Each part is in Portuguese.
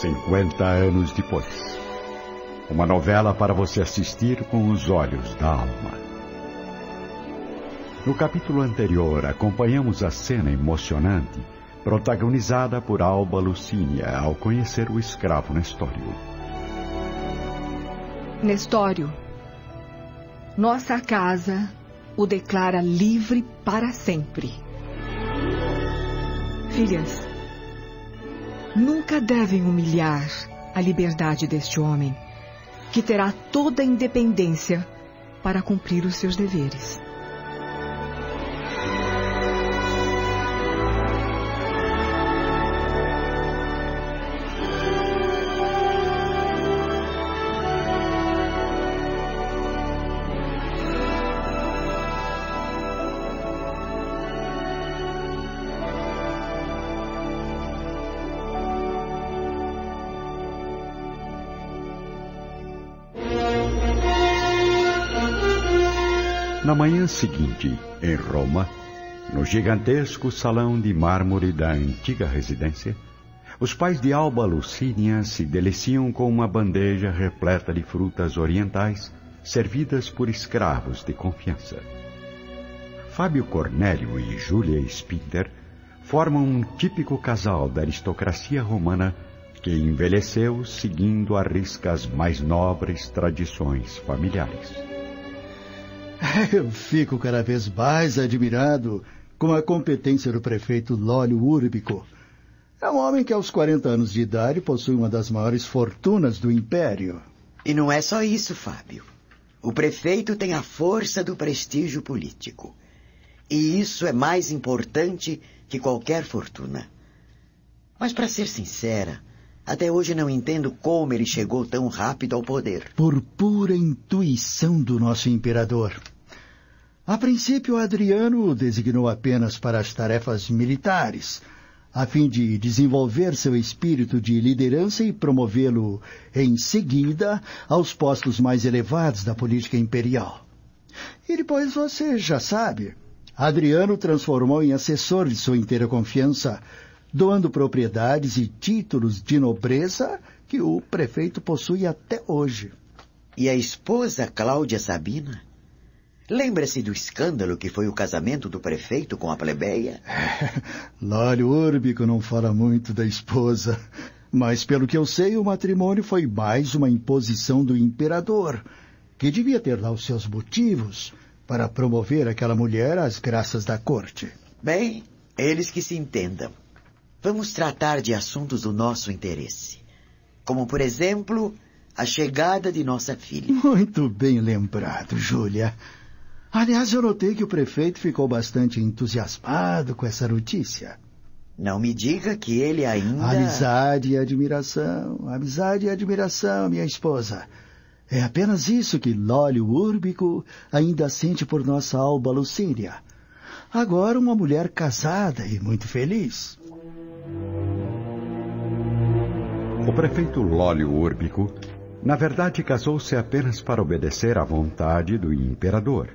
50 anos depois. Uma novela para você assistir com os olhos da alma. No capítulo anterior, acompanhamos a cena emocionante protagonizada por Alba Lucínia ao conhecer o escravo Nestório. Nestório, nossa casa o declara livre para sempre. Filhas, nunca devem humilhar a liberdade deste homem, que terá toda a independência para cumprir os seus deveres. Na manhã seguinte, em Roma, no gigantesco salão de mármore da antiga residência, os pais de Alba Lucínia se deliciam com uma bandeja repleta de frutas orientais servidas por escravos de confiança. Fábio Cornélio e Júlia Spinter formam um típico casal da aristocracia romana que envelheceu seguindo à risca as mais nobres tradições familiares. Eu fico cada vez mais admirado com a competência do prefeito Lólio Úrbico. É um homem que aos 40 anos de idade possui uma das maiores fortunas do império. E não é só isso, Fábio. O prefeito tem a força do prestígio político. E isso é mais importante que qualquer fortuna. Mas, para ser sincera, até hoje não entendo como ele chegou tão rápido ao poder. Por pura intuição do nosso imperador. A princípio, Adriano o designou apenas para as tarefas militares, a fim de desenvolver seu espírito de liderança e promovê-lo, em seguida, aos postos mais elevados da política imperial. E depois você já sabe, Adriano transformou em assessor de sua inteira confiança, doando propriedades e títulos de nobreza que o prefeito possui até hoje. E a esposa Cláudia Sabina? Lembra-se do escândalo que foi o casamento do prefeito com a plebeia? Lólio Úrbico não fala muito da esposa, mas pelo que eu sei, o matrimônio foi mais uma imposição do imperador, que devia ter lá os seus motivos para promover aquela mulher às graças da corte. Bem, eles que se entendam. Vamos tratar de assuntos do nosso interesse, como, por exemplo, a chegada de nossa filha. Muito bem lembrado, Júlia. Aliás, eu notei que o prefeito ficou bastante entusiasmado com essa notícia. Não me diga que ele ainda... amizade e admiração, minha esposa. É apenas isso que Lólio Úrbico ainda sente por nossa Alba Lucínia. Agora uma mulher casada e muito feliz. O prefeito Lólio Úrbico, na verdade, casou-se apenas para obedecer à vontade do imperador,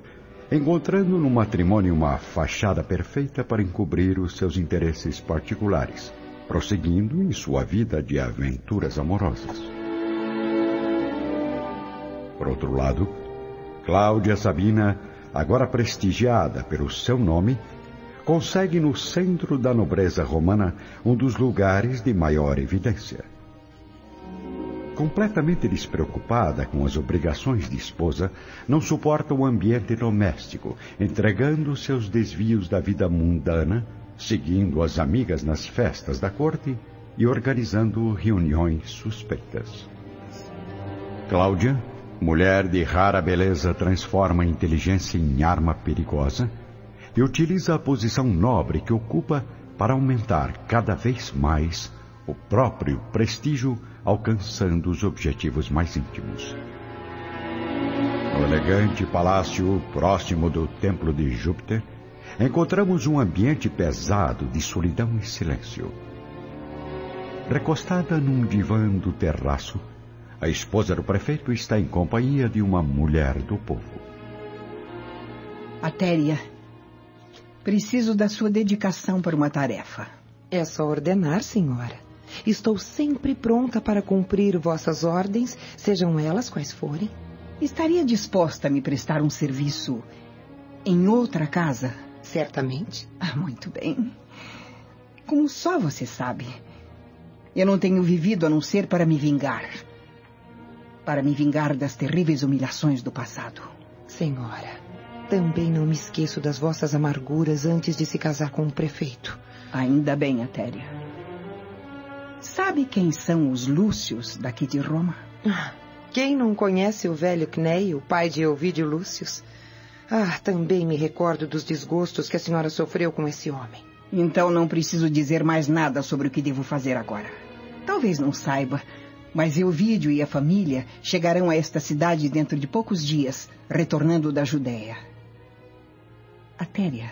encontrando no matrimônio uma fachada perfeita para encobrir os seus interesses particulares, prosseguindo em sua vida de aventuras amorosas. Por outro lado, Cláudia Sabina, agora prestigiada pelo seu nome, consegue no centro da nobreza romana um dos lugares de maior evidência. Completamente despreocupada com as obrigações de esposa, não suporta o ambiente doméstico, entregando seus desvios da vida mundana, seguindo as amigas nas festas da corte e organizando reuniões suspeitas. Cláudia, mulher de rara beleza, transforma a inteligência em arma perigosa e utiliza a posição nobre que ocupa para aumentar cada vez mais o próprio prestígio, alcançando os objetivos mais íntimos. No elegante palácio próximo do templo de Júpiter, encontramos um ambiente pesado de solidão e silêncio. Recostada num divã do terraço, a esposa do prefeito está em companhia de uma mulher do povo. Atéria, preciso da sua dedicação para uma tarefa. É só ordenar, senhora. Estou sempre pronta para cumprir vossas ordens, sejam elas quais forem. Estaria disposta a me prestar um serviço em outra casa? Certamente. Ah, muito bem. Como só você sabe, eu não tenho vivido a não ser para me vingar. Para me vingar das terríveis humilhações do passado. Senhora, também não me esqueço das vossas amarguras antes de se casar com o prefeito. Ainda bem, Atéria. Sabe quem são os Lúcius daqui de Roma? Quem não conhece o velho Cneio, pai de Elvídio Lúcius? Ah, também me recordo dos desgostos que a senhora sofreu com esse homem. Então não preciso dizer mais nada sobre o que devo fazer agora. Talvez não saiba, mas Elvídio e a família chegarão a esta cidade dentro de poucos dias, retornando da Judéia. Atéria,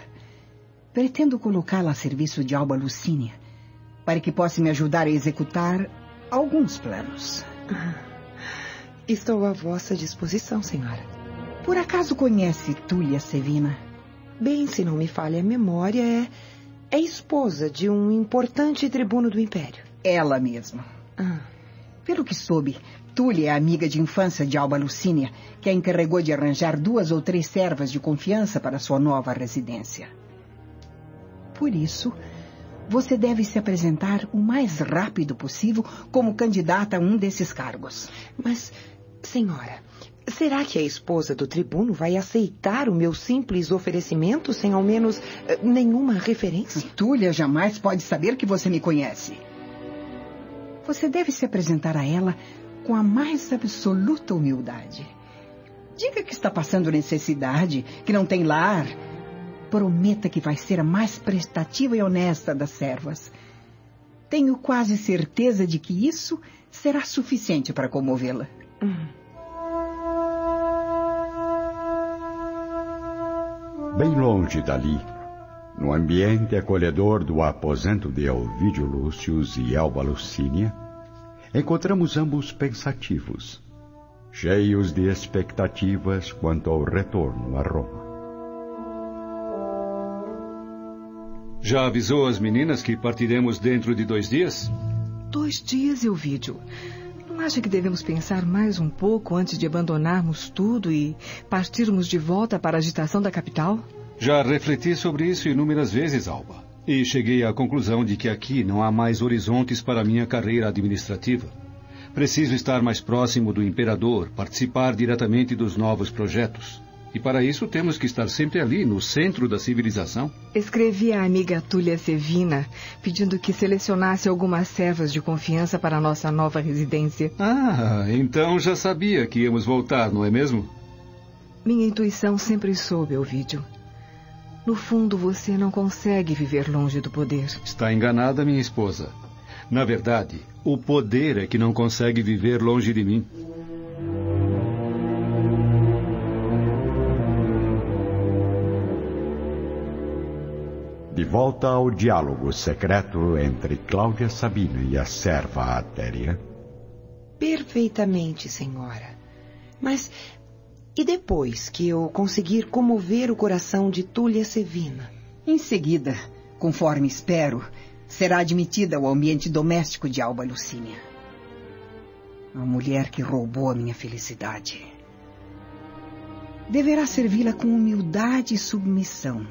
pretendo colocá-la a serviço de Alba Lucínia, para que possa me ajudar a executar alguns planos. Estou à vossa disposição, senhora. Por acaso conhece Túlia Sevina? Bem, se não me falha a memória, é esposa de um importante tribuno do Império. Ela mesma. Pelo que soube, Túlia é amiga de infância de Alba Lucínia, que a encarregou de arranjar 2 ou 3 servas de confiança para sua nova residência. Por isso, você deve se apresentar o mais rápido possível como candidata a um desses cargos. Mas, senhora, será que a esposa do tribuno vai aceitar o meu simples oferecimento sem ao menos nenhuma referência? Túlia jamais pode saber que você me conhece. Você deve se apresentar a ela com a mais absoluta humildade. Diga que está passando necessidade, que não tem lar. Prometa que vai ser a mais prestativa e honesta das servas. Tenho quase certeza de que isso será suficiente para comovê-la. Bem longe dali, no ambiente acolhedor do aposento de Elvídio Lúcius e Alba Lucínia, encontramos ambos pensativos, cheios de expectativas quanto ao retorno a Roma. Já avisou as meninas que partiremos dentro de 2 dias? 2 dias, Elvídio. Não acha que devemos pensar mais um pouco antes de abandonarmos tudo e partirmos de volta para a agitação da capital? Já refleti sobre isso inúmeras vezes, Alba. E cheguei à conclusão de que aqui não há mais horizontes para minha carreira administrativa. Preciso estar mais próximo do imperador, participar diretamente dos novos projetos. E para isso temos que estar sempre ali, no centro da civilização. Escrevi à amiga Túlia Sevina, pedindo que selecionasse algumas servas de confiança para a nossa nova residência. Ah, então já sabia que íamos voltar, não é mesmo? Minha intuição sempre soube, Elvídio. No fundo, você não consegue viver longe do poder. Está enganada, minha esposa. Na verdade, o poder é que não consegue viver longe de mim. De volta ao diálogo secreto entre Cláudia Sabina e a serva Atéria. Perfeitamente, senhora. Mas e depois que eu conseguir comover o coração de Túlia Sevina? Em seguida, conforme espero, será admitida ao ambiente doméstico de Alba Lucínia. A mulher que roubou a minha felicidade deverá servi-la com humildade e submissão,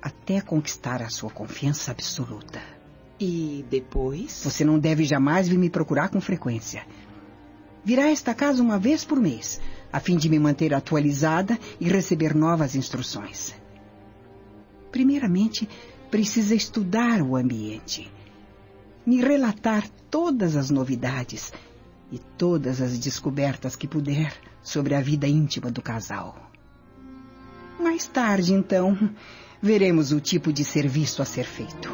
até conquistar a sua confiança absoluta. E depois? Você não deve jamais vir me procurar com frequência. Virá a esta casa uma vez por mês, a fim de me manter atualizada e receber novas instruções. Primeiramente, precisa estudar o ambiente, me relatar todas as novidades e todas as descobertas que puder sobre a vida íntima do casal. Mais tarde, então, veremos o tipo de serviço a ser feito.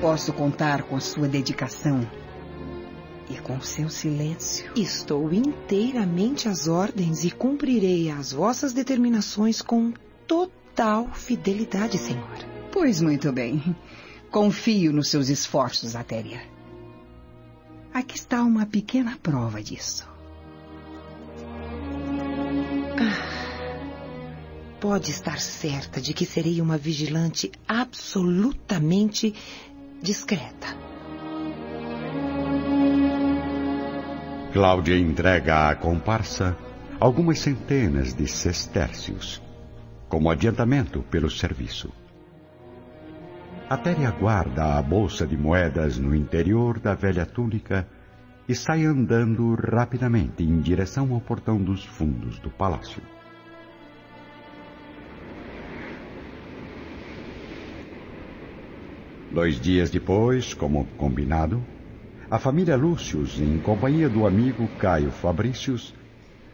Posso contar com a sua dedicação e com o seu silêncio. Estou inteiramente às ordens e cumprirei as vossas determinações com total fidelidade, senhora. Pois muito bem. Confio nos seus esforços, Atéria. Aqui está uma pequena prova disso. Pode estar certa de que serei uma vigilante absolutamente discreta. Cláudia entrega à comparsa algumas centenas de sestércios, como adiantamento pelo serviço. Atéria guarda a bolsa de moedas no interior da velha túnica e sai andando rapidamente em direção ao portão dos fundos do palácio. Dois dias depois, como combinado, a família Lúcius, em companhia do amigo Caio Fabricius,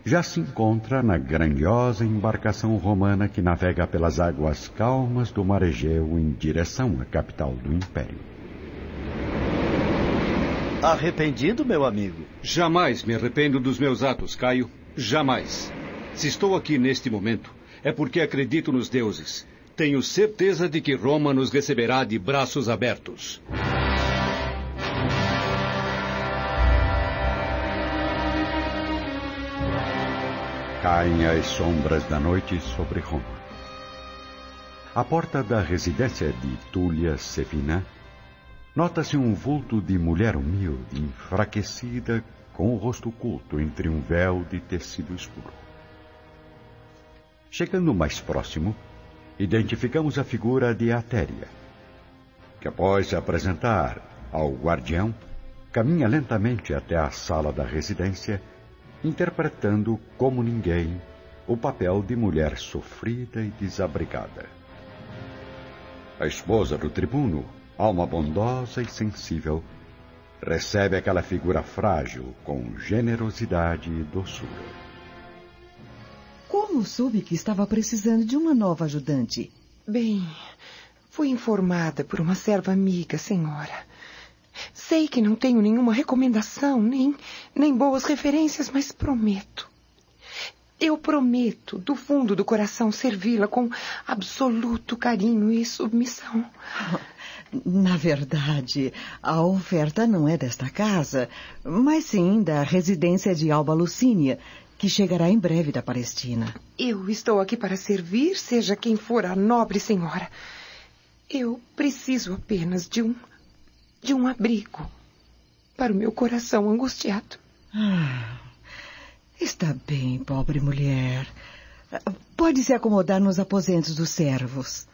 já se encontra na grandiosa embarcação romana que navega pelas águas calmas do Mar Egeu em direção à capital do Império. Arrependido, meu amigo? Jamais me arrependo dos meus atos, Caio. Jamais. Se estou aqui neste momento, é porque acredito nos deuses. Tenho certeza de que Roma nos receberá de braços abertos. Caem as sombras da noite sobre Roma. À porta da residência de Túlia Sevina, nota-se um vulto de mulher humilde, enfraquecida, com o rosto oculto entre um véu de tecido escuro. Chegando mais próximo, identificamos a figura de Atéria, que após se apresentar ao guardião, caminha lentamente até a sala da residência, interpretando, como ninguém, o papel de mulher sofrida e desabrigada. A esposa do tribuno, alma bondosa e sensível, recebe aquela figura frágil com generosidade e doçura. Como soube que estava precisando de uma nova ajudante? Bem, fui informada por uma serva amiga, senhora. Sei que não tenho nenhuma recomendação, nem boas referências, mas prometo. Eu prometo, do fundo do coração, servi-la com absoluto carinho e submissão. Na verdade, a oferta não é desta casa, mas sim da residência de Alba Lucínia, que chegará em breve da Palestina. Eu estou aqui para servir, seja quem for a nobre senhora. Eu preciso apenas de um abrigo para o meu coração angustiado. Está bem, pobre mulher. Pode se acomodar nos aposentos dos servos.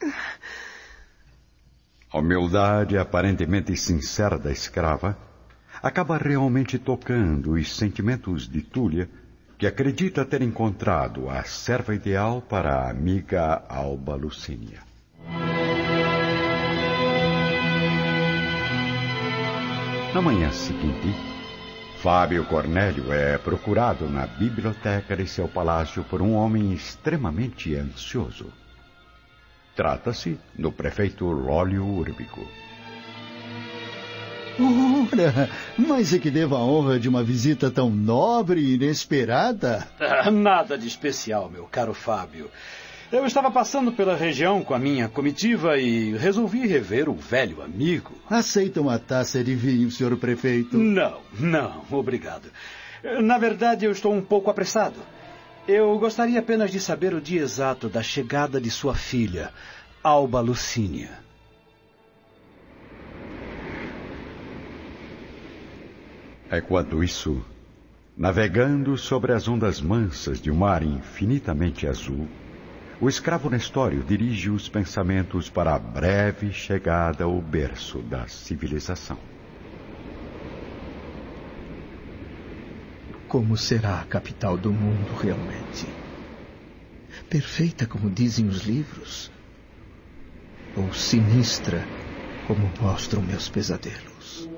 A humildade aparentemente sincera da escrava acaba realmente tocando os sentimentos de Túlia, que acredita ter encontrado a serva ideal para a amiga Alba Lucínia. Na manhã seguinte, Fábio Cornélio é procurado na biblioteca de seu palácio por um homem extremamente ansioso. Trata-se do prefeito Lólio Úrbico. Ora, mas é que devo a honra de uma visita tão nobre e inesperada. Nada de especial, meu caro Fábio. Eu estava passando pela região com a minha comitiva e resolvi rever o velho amigo. Aceita uma taça de vinho, senhor prefeito? Não, obrigado. Na verdade, eu estou um pouco apressado. Eu gostaria apenas de saber o dia exato da chegada de sua filha, Alba Lucínia. Enquanto isso, navegando sobre as ondas mansas de um mar infinitamente azul, o escravo Nestório dirige os pensamentos para a breve chegada ao berço da civilização. Como será a capital do mundo realmente? Perfeita, como dizem os livros? Ou sinistra, como mostram meus pesadelos?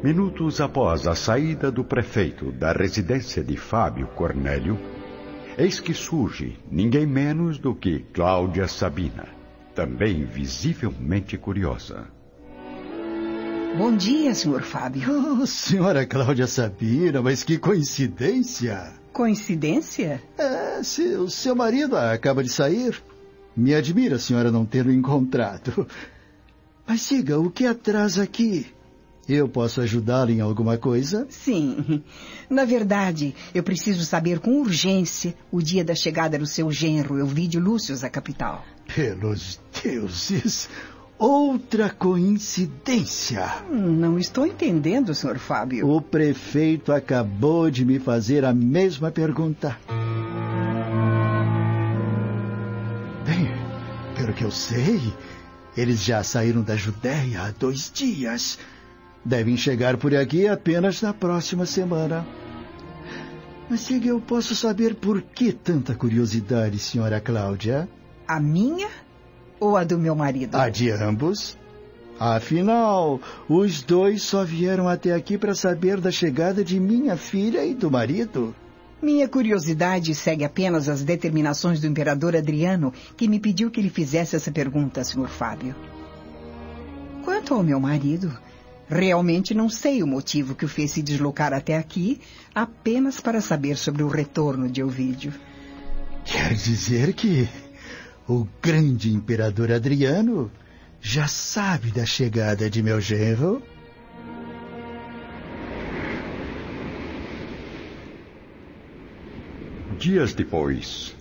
Minutos após a saída do prefeito da residência de Fábio Cornélio, eis que surge ninguém menos do que Cláudia Sabina, também visivelmente curiosa. Bom dia, senhor Fábio. Oh, senhora Cláudia Sabina, mas que coincidência! Coincidência? Seu marido acaba de sair. Me admira a senhora não ter o encontrado. Mas diga, o que atrás aqui? Eu posso ajudá-la em alguma coisa? Sim. Na verdade, eu preciso saber com urgência o dia da chegada do seu genro, Elvídio Lúcius, à capital. Pelos deuses! Outra coincidência. Não estou entendendo, Sr. Fábio. O prefeito acabou de me fazer a mesma pergunta. Bem, pelo que eu sei, eles já saíram da Judéia há 2 dias. Devem chegar por aqui apenas na próxima semana. Mas se eu posso saber por que tanta curiosidade, senhora Cláudia? A minha ou a do meu marido? A de ambos. Afinal, os dois só vieram até aqui para saber da chegada de minha filha e do marido. Minha curiosidade segue apenas as determinações do imperador Adriano, que me pediu que lhe fizesse essa pergunta, senhor Fábio. Quanto ao meu marido, realmente não sei o motivo que o fez se deslocar até aqui, apenas para saber sobre o retorno de Elvídio. Quer dizer que o grande imperador Adriano já sabe da chegada de meu genro? Dias depois,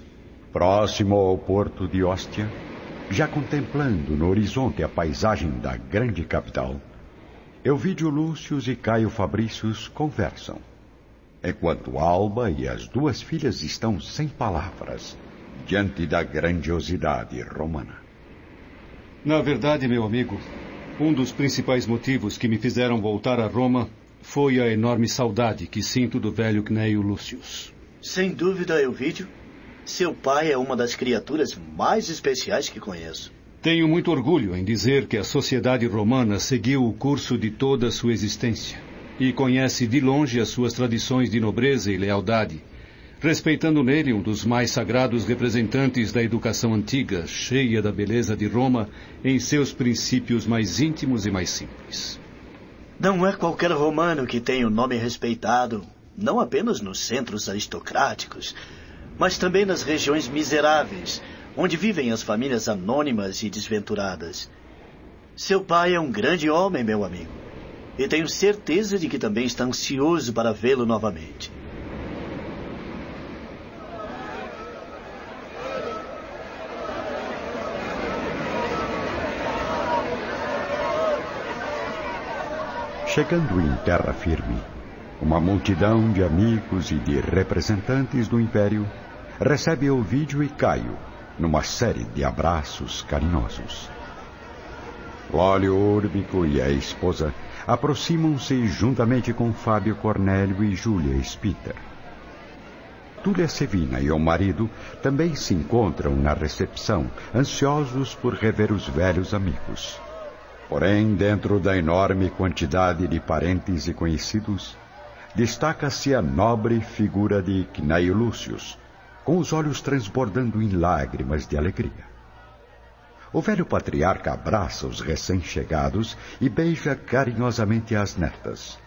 próximo ao porto de Óstia, já contemplando no horizonte a paisagem da grande capital, Elvídio Lúcius e Caio Fabricius conversam, enquanto Alba e as 2 filhas estão sem palavras diante da grandiosidade romana. Na verdade, meu amigo, um dos principais motivos que me fizeram voltar a Roma foi a enorme saudade que sinto do velho Cneio Lúcius. Sem dúvida, Elvídio, seu pai é uma das criaturas mais especiais que conheço. Tenho muito orgulho em dizer que a sociedade romana seguiu o curso de toda a sua existência e conhece de longe as suas tradições de nobreza e lealdade, respeitando nele um dos mais sagrados representantes da educação antiga, cheia da beleza de Roma em seus princípios mais íntimos e mais simples. Não é qualquer romano que tenha o nome respeitado, não apenas nos centros aristocráticos, mas também nas regiões miseráveis, onde vivem as famílias anônimas e desventuradas. Seu pai é um grande homem, meu amigo, e tenho certeza de que também está ansioso para vê-lo novamente. Chegando em terra firme, uma multidão de amigos e de representantes do Império recebe Elvídio e Caio numa série de abraços carinhosos. Lólio Úrbico e a esposa aproximam-se juntamente com Fábio Cornélio e Júlia Spinter. Túlia Sevina e o marido também se encontram na recepção, ansiosos por rever os velhos amigos. Porém, dentro da enorme quantidade de parentes e conhecidos, destaca-se a nobre figura de Cneio Lúcius, com os olhos transbordando em lágrimas de alegria. O velho patriarca abraça os recém-chegados e beija carinhosamente as netas.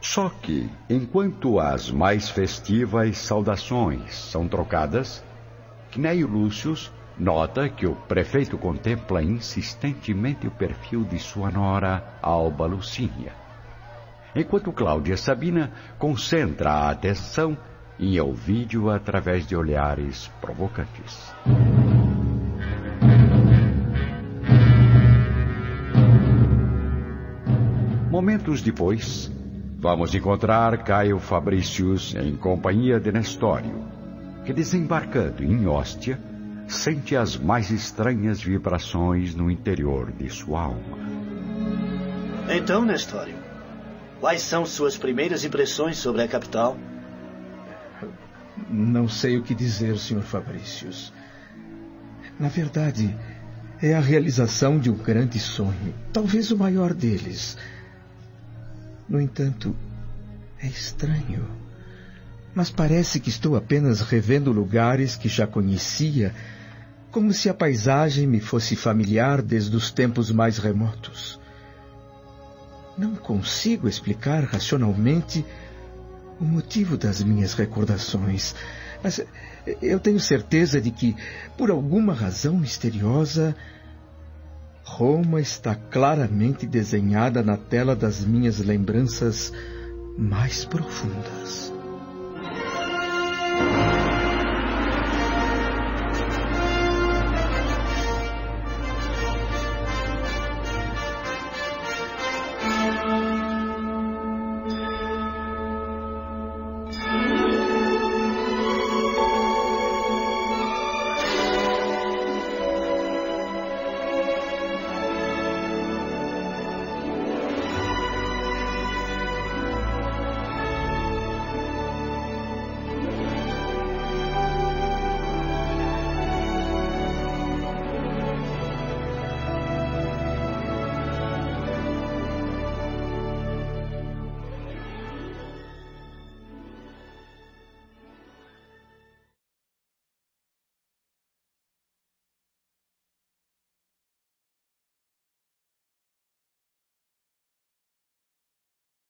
Só que, enquanto as mais festivas saudações são trocadas, Cneio Lúcius nota que o prefeito contempla insistentemente o perfil de sua nora, Alba Lucínia, enquanto Cláudia Sabina concentra a atenção em Elvídio através de olhares provocantes. Momentos depois, vamos encontrar Caio Fabricius em companhia de Nestório, que, desembarcando em Óstia, sente as mais estranhas vibrações no interior de sua alma. Então, Nestório, quais são suas primeiras impressões sobre a capital? Não sei o que dizer, Sr. Fabricius. Na verdade, é a realização de um grande sonho, talvez o maior deles. No entanto, é estranho, mas parece que estou apenas revendo lugares que já conhecia, como se a paisagem me fosse familiar desde os tempos mais remotos. Não consigo explicar racionalmente o motivo das minhas recordações, mas eu tenho certeza de que, por alguma razão misteriosa, Roma está claramente desenhada na tela das minhas lembranças mais profundas.